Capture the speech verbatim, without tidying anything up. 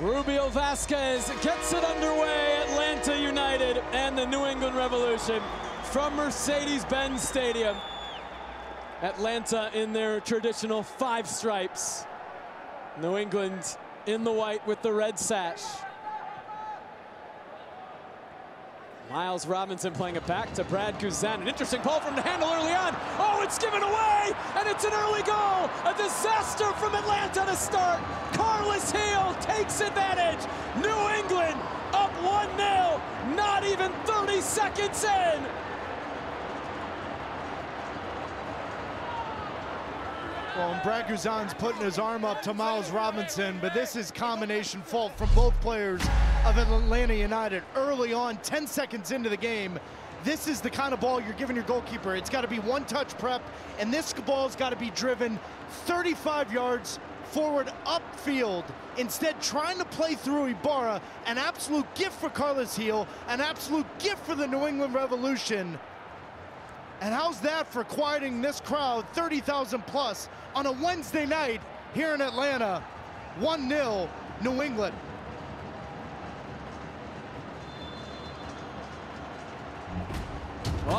Rubio Vasquez gets it underway. Atlanta United and the New England Revolution from Mercedes-Benz Stadium. Atlanta in their traditional five stripes. New England in the white with the red sash. Miles Robinson playing it back to Brad Guzan. An interesting ball from the handle early on. Oh, it's given away, and it's an early goal. A disaster from Atlanta to start. Carles Gil takes advantage. New England up one nil, not even thirty seconds in. Well, and Brad Guzan's putting his arm up to Miles Robinson, but this is combination fault from both players of Atlanta United. Early on, ten seconds into the game, this is the kind of ball you're giving your goalkeeper. It's got to be one-touch prep, and this ball's got to be driven thirty-five yards forward upfield. Instead, trying to play through Ibarra, an absolute gift for Carles Gil, an absolute gift for the New England Revolution. And how's that for quieting this crowd, thirty thousand plus, on a Wednesday night here in Atlanta? one nil, New England.